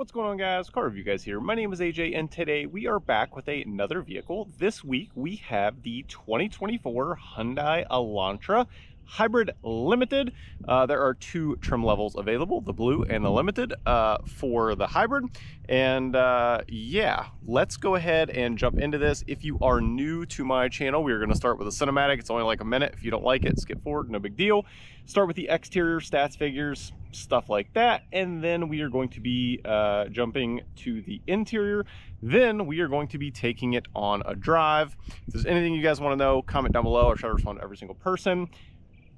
What's going on, guys? Car Review Guys here. My name is AJ, and today we are back with another vehicle. This week we have the 2024 Hyundai Elantra Hybrid Limited. There are two trim levels available, the blue and the limited for the hybrid. And yeah, let's go ahead and jump into this. If you are new to my channel, we are going to start with a cinematic. It's only like a minute. If you don't like it, skip forward, no big deal. Start with the exterior stats, figures, stuff like that. And then we are going to be jumping to the interior. Then we are going to be taking it on a drive. If there's anything you guys want to know, comment down below. I try to respond to every single person.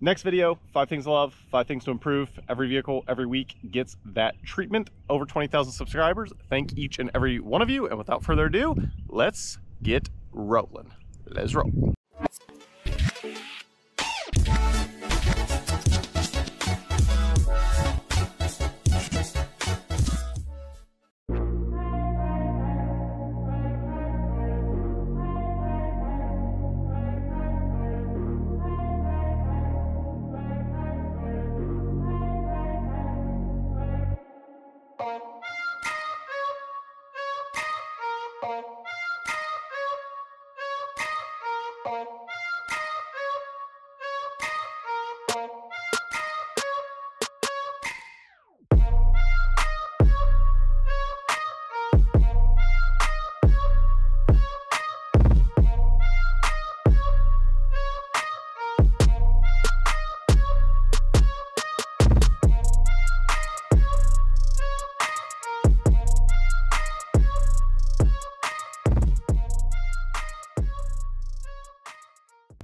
Next video, 5 things to love, 5 things to improve. Every vehicle, every week gets that treatment. Over 20,000 subscribers. Thank each and every one of you. And without further ado, let's get rolling. Let's roll.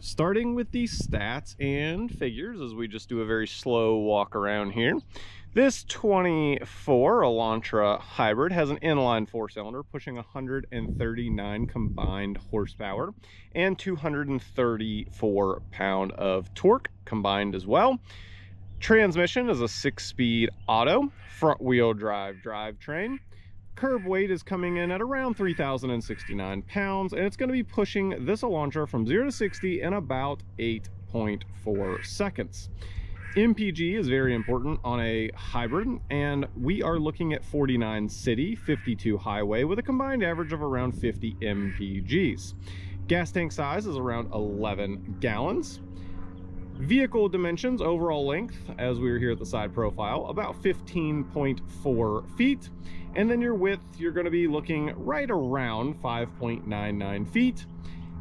Starting with the stats and figures as we just do a very slow walk around here. This 24 Elantra Hybrid has an inline 4-cylinder pushing 139 combined horsepower and 234 pound of torque combined as well. Transmission is a 6-speed auto, front-wheel drive drivetrain. Curb weight is coming in at around 3,069 pounds, and it's going to be pushing this Elantra from 0 to 60 in about 8.4 seconds. MPG is very important on a hybrid, and we are looking at 49 city, 52 highway, with a combined average of around 50 MPGs. Gas tank size is around 11 gallons. Vehicle dimensions, overall length, as we were here at the side profile, about 15.4 feet. And then your width, you're going to be looking right around 5.99 feet.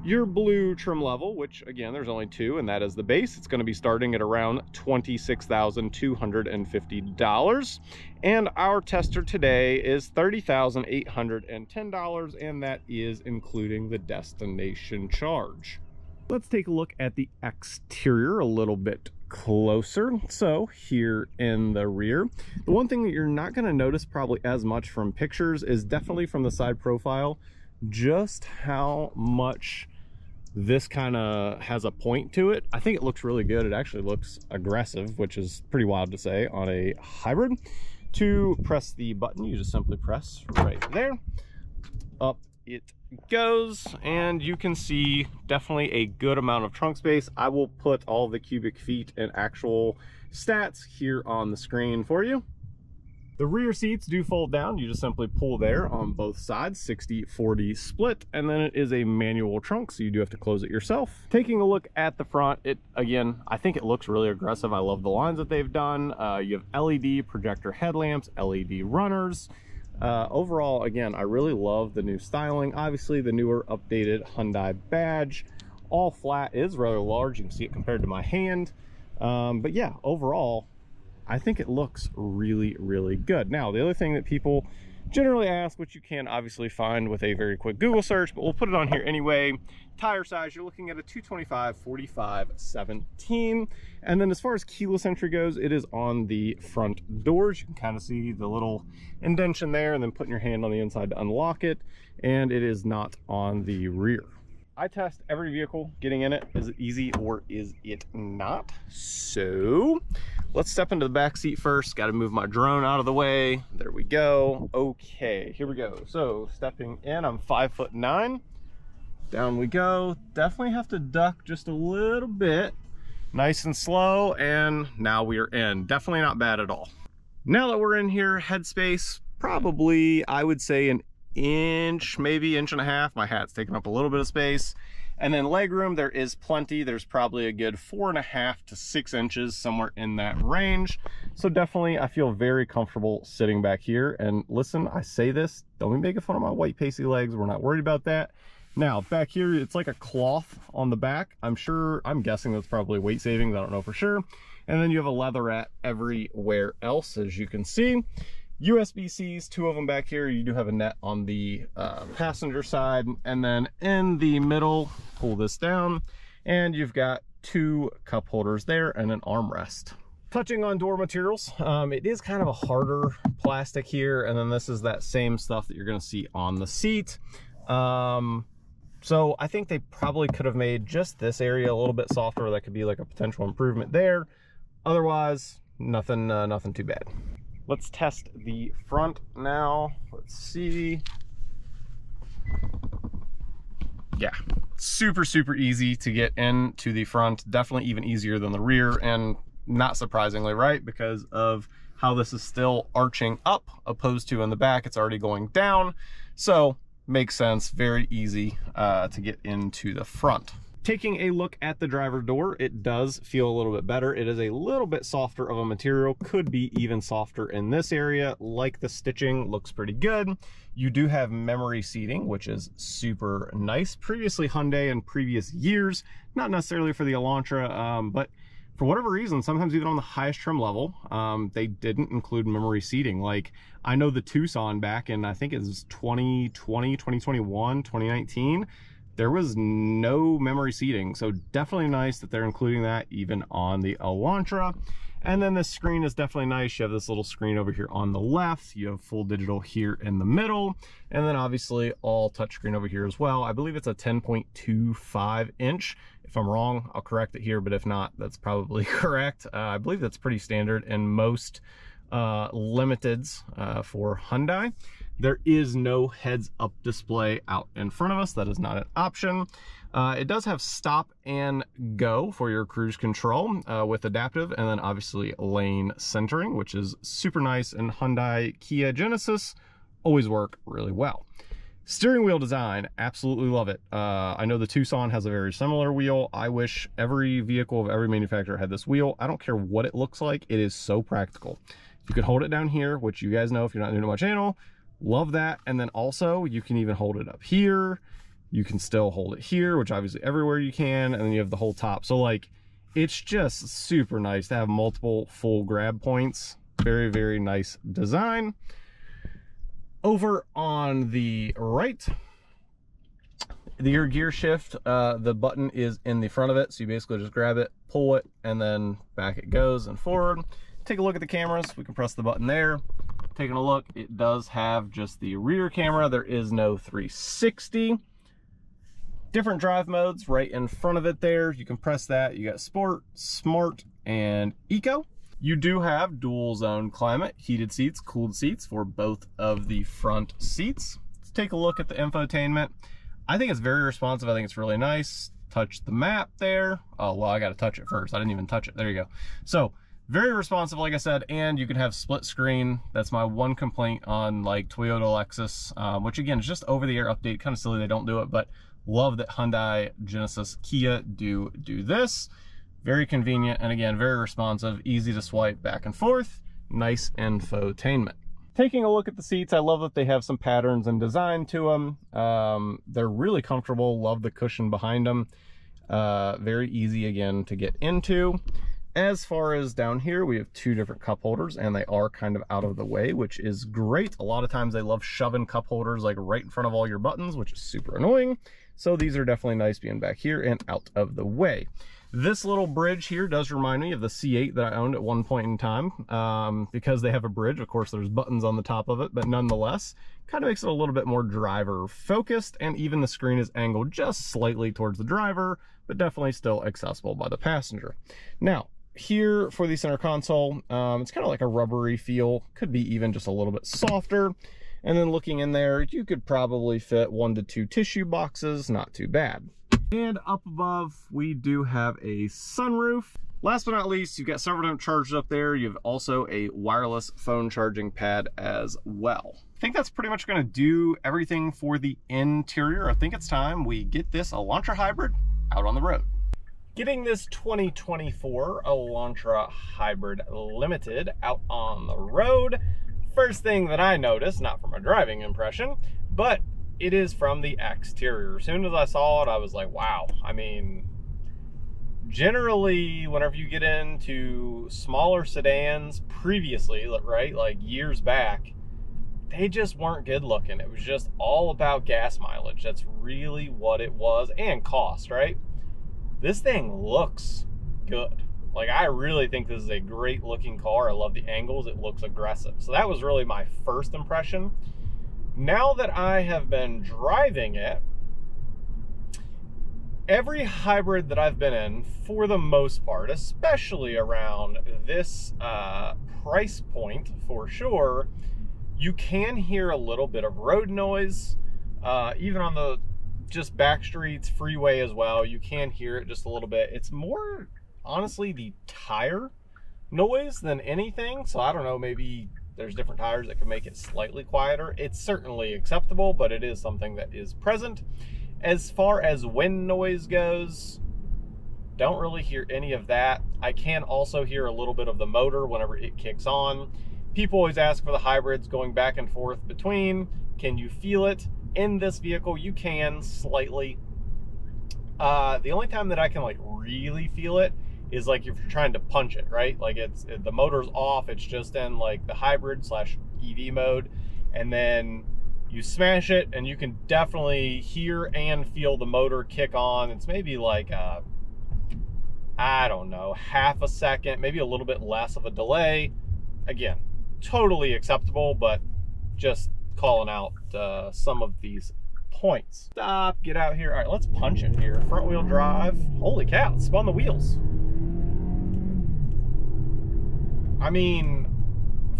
Your blue trim level, which again, there's only two, and that is the base. It's going to be starting at around $26,250. And our tester today is $30,810, and that is including the destination charge. Let's take a look at the exterior a little bit closer. So here in the rear, the one thing that you're not going to notice probably as much from pictures is definitely from the side profile, just how much this kind of has a point to it. I think it looks really good. It actually looks aggressive, which is pretty wild to say on a hybrid. To press the button, you just simply press right there. Up it goes, and you can see definitely a good amount of trunk space. I will put all the cubic feet and actual stats here on the screen for you. The rear seats do fold down. You just simply pull there on both sides, 60-40 split, and then it is a manual trunk, so you do have to close it yourself. Taking a look at the front, it again, I think it looks really aggressive. I love the lines that they've done. You have LED projector headlamps, LED runners. Overall, again, I really love the new styling. Obviously, the newer updated Hyundai badge. All flat is rather large. You can see it compared to my hand. But yeah, overall, I think it looks really, really good. Now, the other thing that people generally ask, which you can obviously find with a very quick Google search, but we'll put it on here anyway. Tire size, you're looking at a 225/45/17. And then as far as keyless entry goes, it is on the front doors. You can kind of see the little indentation there, and then putting your hand on the inside to unlock it. And it is not on the rear. I test every vehicle getting in it. Is it easy or is it not? So let's step into the back seat first. Got to move my drone out of the way. There we go. Okay, here we go. So stepping in, I'm 5'9". Down we go. Definitely have to duck just a little bit. Nice and slow. And now we are in. Definitely not bad at all. Now that we're in here, headspace, probably, I would say, an inch, maybe inch and a half. My hat's taking up a little bit of space. And then legroom, there is plenty. There's probably a good 4.5 to 6 inches, somewhere in that range. So definitely, I feel very comfortable sitting back here. And listen, I say this, don't be making fun of my white pasty legs. We're not worried about that. Now, back here, it's like a cloth on the back. I'm guessing that's probably weight savings. I don't know for sure. And then you have a leatherette everywhere else, as you can see. USB-Cs, two of them back here. You do have a net on the passenger side. And then in the middle, pull this down, and you've got two cup holders there and an armrest. Touching on door materials, it is kind of a harder plastic here. And then this is that same stuff that you're going to see on the seat. So I think they probably could have made just this area a little bit softer. That could be like a potential improvement there. Otherwise, nothing too bad. Let's test the front now. Let's see. Yeah, super, super easy to get into the front. Definitely even easier than the rear, and not surprisingly, right? Because of how this is still arching up opposed to in the back, it's already going down. So makes sense, very easy to get into the front. Taking a look at the driver door, it does feel a little bit better. It is a little bit softer of a material, could be even softer in this area. Like the stitching looks pretty good. You do have memory seating, which is super nice. Previously Hyundai in previous years, not necessarily for the Elantra, but for whatever reason, sometimes even on the highest trim level, they didn't include memory seating. Like I know the Tucson back in, I think it was 2020, 2021, 2019, there was no memory seating. So definitely nice that they're including that even on the Elantra. And then this screen is definitely nice. You have this little screen over here on the left. You have full digital here in the middle. And then obviously all touchscreen over here as well. I believe it's a 10.25 inch. If I'm wrong, I'll correct it here, but if not, that's probably correct. I believe that's pretty standard in most limiteds for Hyundai. There is no heads-up display out in front of us. That is not an option. It does have stop and go for your cruise control with adaptive, and then obviously lane centering, which is super nice. And Hyundai, Kia, Genesis always work really well. Steering wheel design, absolutely love it. I know the Tucson has a very similar wheel. I wish every vehicle of every manufacturer had this wheel. I don't care what it looks like. It is so practical. You can hold it down here, which you guys know if you're not new to my channel. Love that. And then also you can even hold it up here. You can still hold it here, which obviously everywhere you can. And then you have the whole top. So like, it's just super nice to have multiple full grab points. Very, very nice design. Over on the right, your gear shift, the button is in the front of it. So you basically just grab it, pull it, and then back it goes and forward. Take a look at the cameras. We can press the button there. Taking a look, it does have just the rear camera. There is no 360. Different drive modes right in front of it there. You can press that. You got Sport, Smart, and Eco. You do have dual zone climate, heated seats, cooled seats for both of the front seats. Let's take a look at the infotainment. I think it's very responsive. I think it's really nice. Touch the map there. Oh, well, I got to touch it first. I didn't even touch it. There you go. So very responsive, like I said, and you can have split screen. That's my one complaint on like Toyota, Lexus, which again, is just over the air update. Kind of silly they don't do it, but love that Hyundai, Genesis, Kia do this. Very convenient, and again, very responsive, easy to swipe back and forth. Nice infotainment. Taking a look at the seats, I love that they have some patterns and design to them. They're really comfortable, love the cushion behind them. Very easy again to get into. As far as down here, we have two different cup holders and they are kind of out of the way, which is great. A lot of times they love shoving cup holders like right in front of all your buttons, which is super annoying. So these are definitely nice being back here and out of the way. This little bridge here does remind me of the C8 that I owned at one point in time because they have a bridge. Of course, there's buttons on the top of it, but nonetheless, kind of makes it a little bit more driver focused. And even the screen is angled just slightly towards the driver, but definitely still accessible by the passenger. Now, here for the center console, it's kind of like a rubbery feel, could be even just a little bit softer. And then looking in there, you could probably fit 1 to 2 tissue boxes, not too bad. And up above, we do have a sunroof. Last but not least, you've got several of them charged up there. You have also a wireless phone charging pad as well. I think that's pretty much going to do everything for the interior. I think it's time we get this Elantra hybrid out on the road. Getting this 2024 Elantra Hybrid Limited out on the road. First thing that I noticed, not from a driving impression, but it is from the exterior. As soon as I saw it, I was like, wow. I mean, generally, whenever you get into smaller sedans previously, right, like years back, they just weren't good looking. It was just all about gas mileage. That's really what it was, and cost, right? This thing looks good. Like, I really think this is a great looking car. I love the angles. It looks aggressive. So that was really my first impression. Now that I have been driving it, every hybrid that I've been in, for the most part, especially around this price point for sure, you can hear a little bit of road noise, even on the just back streets, freeway as well. You can hear it just a little bit. It's more honestly the tire noise than anything. So I don't know, maybe there's different tires that can make it slightly quieter. It's certainly acceptable, but it is something that is present. As far as wind noise goes, don't really hear any of that. I can also hear a little bit of the motor whenever it kicks on. People always ask for the hybrids going back and forth between, can you feel it? In this vehicle, you can slightly. The only time that I can like really feel it is like if you're trying to punch it, right? Like the motor's off, it's just in like the hybrid slash EV mode, and then you smash it and you can definitely hear and feel the motor kick on. It's maybe like a, I don't know, half a second, maybe a little bit less of a delay. Again, totally acceptable, but just calling out some of these points. Stop, get out here. All right, let's punch it here. Front wheel drive. Holy cow, it spun the wheels. I mean,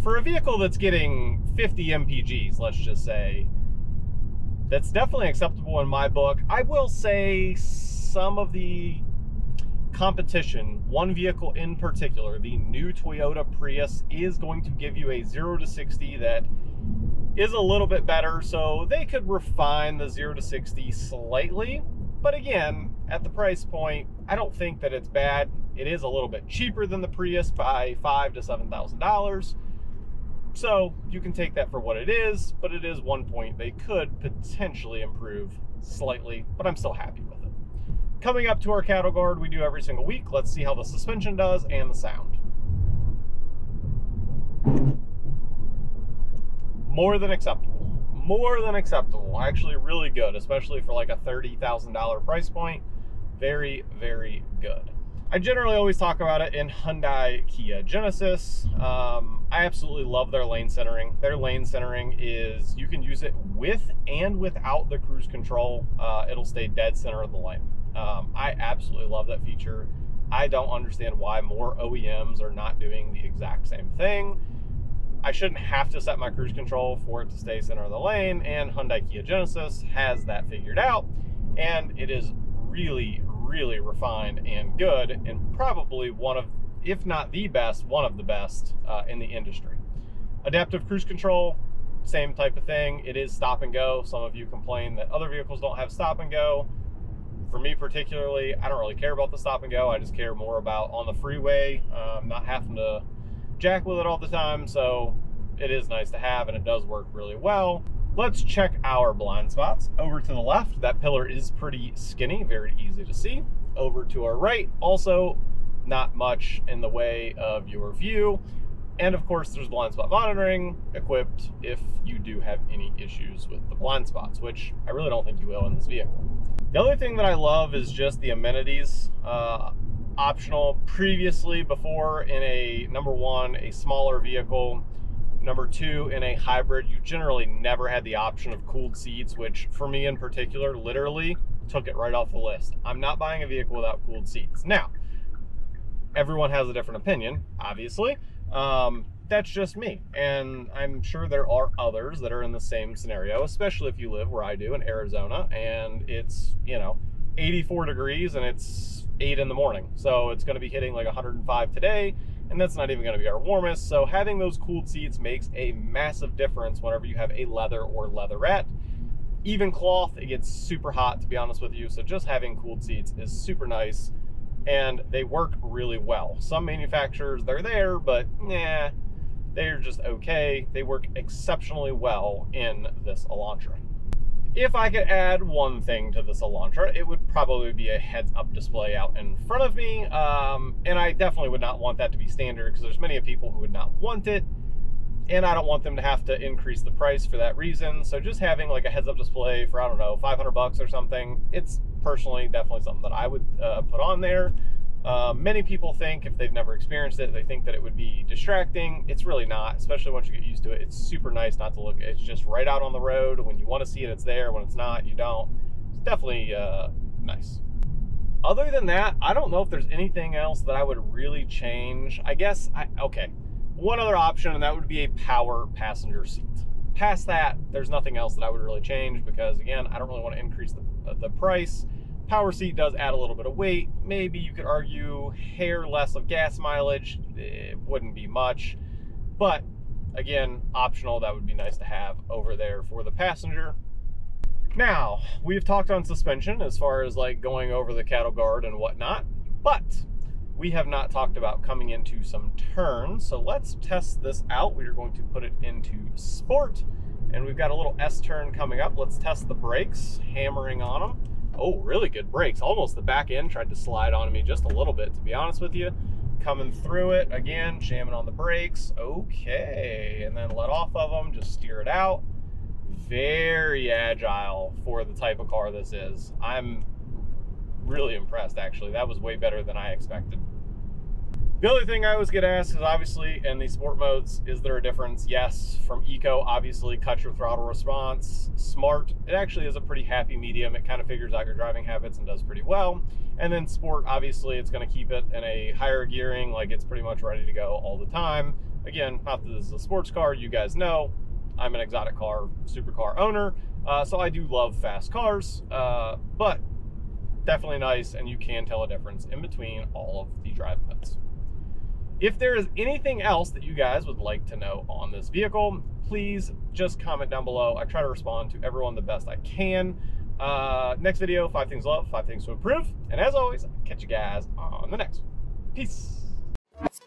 for a vehicle that's getting 50 MPGs, let's just say, that's definitely acceptable in my book. I will say some of the competition, one vehicle in particular, the new Toyota Prius, is going to give you a 0 to 60 that is a little bit better, so they could refine the 0 to 60 slightly. But again, at the price point, I don't think that it's bad. It is a little bit cheaper than the Prius by $5,000 to $7,000. So you can take that for what it is, but it is one point they could potentially improve slightly, but I'm still happy with it. Coming up to our cattle guard, we do every single week. Let's see how the suspension does and the sound. More than acceptable, more than acceptable. Actually really good, especially for like a $30,000 price point. Very, very good. I generally always talk about it in Hyundai, Kia, Genesis. I absolutely love their lane centering. Their lane centering is, you can use it with and without the cruise control. It'll stay dead center of the lane. I absolutely love that feature. I don't understand why more OEMs are not doing the exact same thing. I shouldn't have to set my cruise control for it to stay center of the lane, and Hyundai Kia Genesis has that figured out, and it is really, really refined and good, and probably one of, if not the best, one of the best in the industry. Adaptive cruise control, same type of thing. It is stop and go. Some of you complain that other vehicles don't have stop and go. For me particularly, I don't really care about the stop and go. I just care more about on the freeway, not having to jack with it all the time. So it is nice to have, and it does work really well. Let's check our blind spots. Over to the left, that pillar is pretty skinny, very easy to see. Over to our right, also not much in the way of your view. And of course, there's blind spot monitoring equipped if you do have any issues with the blind spots, which I really don't think you will in this vehicle. The other thing that I love is just the amenities. Optional previously, before, in a number 1, a smaller vehicle, number 2, in a hybrid, you generally never had the option of cooled seats, which for me in particular literally took it right off the list. I'm not buying a vehicle without cooled seats. Now, everyone has a different opinion, obviously. That's just me, and I'm sure there are others that are in the same scenario, especially if you live where I do in Arizona, and it's, you know, 84 degrees and it's 8 in the morning. So it's going to be hitting like 105 today, and that's not even going to be our warmest. So having those cooled seats makes a massive difference whenever you have a leather or leatherette. Even cloth, it gets super hot, to be honest with you. So just having cooled seats is super nice, and they work really well. Some manufacturers, they're there, but nah, they're just okay. They work exceptionally well in this Elantra. If I could add one thing to this Elantra, it would probably be a heads-up display out in front of me. And I definitely would not want that to be standard, because there's many people who would not want it. And I don't want them to have to increase the price for that reason. So just having like a heads-up display for, I don't know, $500 or something, it's personally definitely something that I would put on there. Many people think, if they've never experienced it, they think that it would be distracting. It's really not, especially once you get used to it. It's super nice not to look. It's just right out on the road. When you want to see it, it's there. When it's not, you don't. It's definitely nice. Other than that, I don't know if there's anything else that I would really change. I guess, okay, one other option, and that would be a power passenger seat. Past that, there's nothing else that I would really change, because again, I don't really want to increase the price. Power seat does add a little bit of weight. Maybe you could argue hair less of gas mileage. It wouldn't be much, but again, optional. That would be nice to have over there for the passenger. Now, we've talked on suspension as far as like going over the cattle guard and whatnot, but we have not talked about coming into some turns. So let's test this out. We are going to put it into sport, and we've got a little S turn coming up. Let's test the brakes, hammering on them. Oh, really good brakes. Almost the back end tried to slide on me just a little bit, to be honest with you. Coming through it, again, jamming on the brakes. Okay, and then let off of them, just steer it out. Very agile for the type of car this is. I'm really impressed, actually. That was way better than I expected. The other thing I always get asked is, obviously, in these sport modes, is there a difference? Yes, from eco, obviously, cut your throttle response. Smart, it actually is a pretty happy medium. It kind of figures out your driving habits and does pretty well. And then sport, obviously, it's going to keep it in a higher gearing, like it's pretty much ready to go all the time. Again, not that this is a sports car, you guys know. I'm an exotic car, supercar owner, so I do love fast cars, but definitely nice, and you can tell a difference in between all of the drive modes. If there is anything else that you guys would like to know on this vehicle, please just comment down below. I try to respond to everyone the best I can. Next video, 5 things to love, 5 things to improve. And as always, catch you guys on the next one. Peace.